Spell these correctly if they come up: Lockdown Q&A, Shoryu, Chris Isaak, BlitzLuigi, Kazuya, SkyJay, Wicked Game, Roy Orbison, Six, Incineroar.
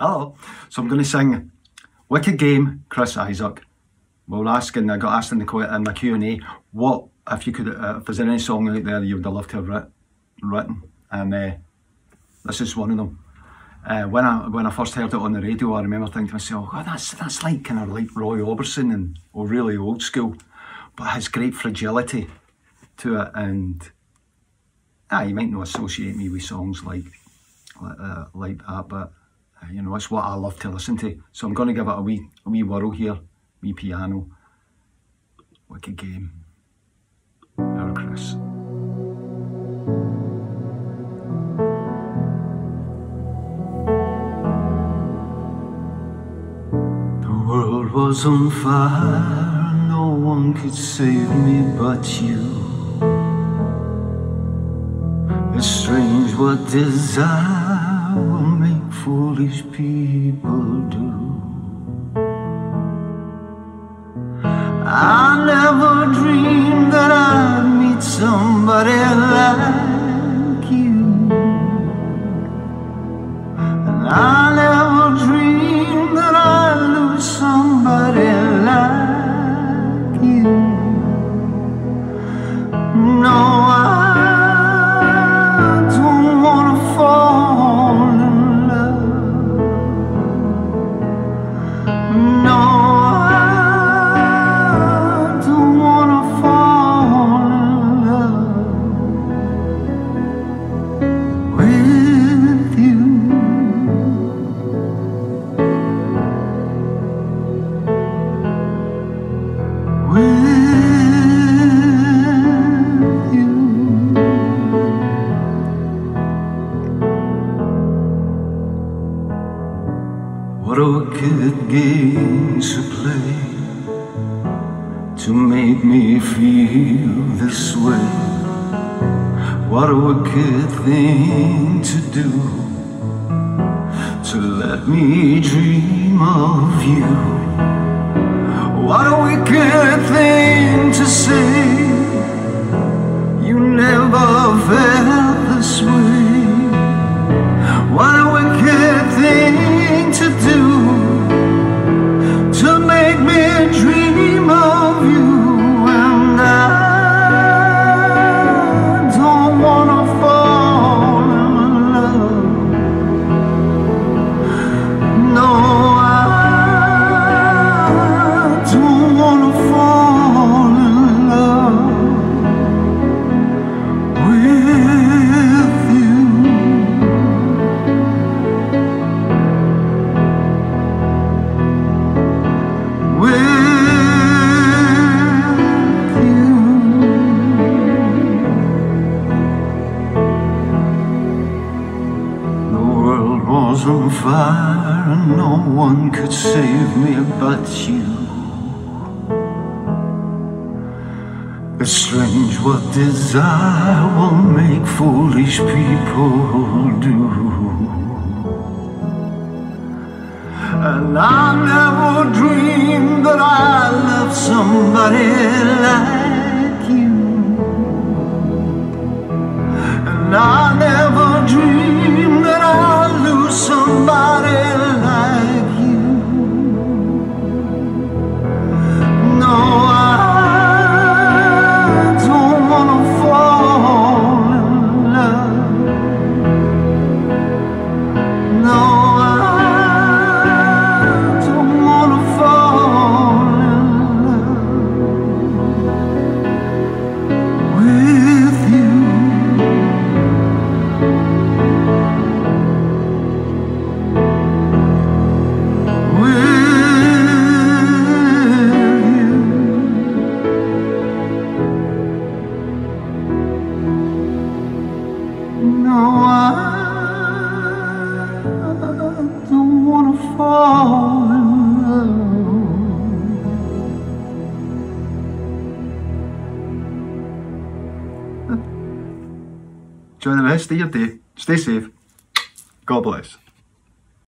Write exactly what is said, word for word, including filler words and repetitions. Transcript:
hello. So I'm going to sing Wicked Game, Chris Isaak. Well, asking, I got asked in the in my Q and A, what if you could, uh, if there's any song out there you would have loved to have writ written, and uh, this is one of them. Uh, when I when I first heard it on the radio, I remember thinking to myself, oh, that's that's like kind of like Roy Orbison and or really old school, but his great fragility to it, and ah, you might not associate me with songs like uh, like that, but uh, you know, it's what I love to listen to. So I'm going to give it a wee a wee whirl here, wee piano, Wicked Game, our Chris. The world was on fire, no one could save me but you. It's strange what desire will make foolish people do. I never dreamed that I'd meet somebody like you, and I never dreamed that I'd lose somebody like you. No, I don't want to fall in love. No, I don't want to fall in love with you. With you. What a wicked game to play, to make me feel this way. What a wicked thing to do, to let me dream of you. What a wicked thing to say, you never felt this way. What a wicked thing to do, to make me dream of you. And I don't wanna fall in love. No, on fire, and no one could save me but you. It's strange what desire will make foolish people do. And I never dreamed that I loved somebody like you. And I never dreamed that I somebody like you. No, I don't wanna fall in love. No, I don't wanna fall in love with you. Enjoy the rest of your day. Stay safe. God bless.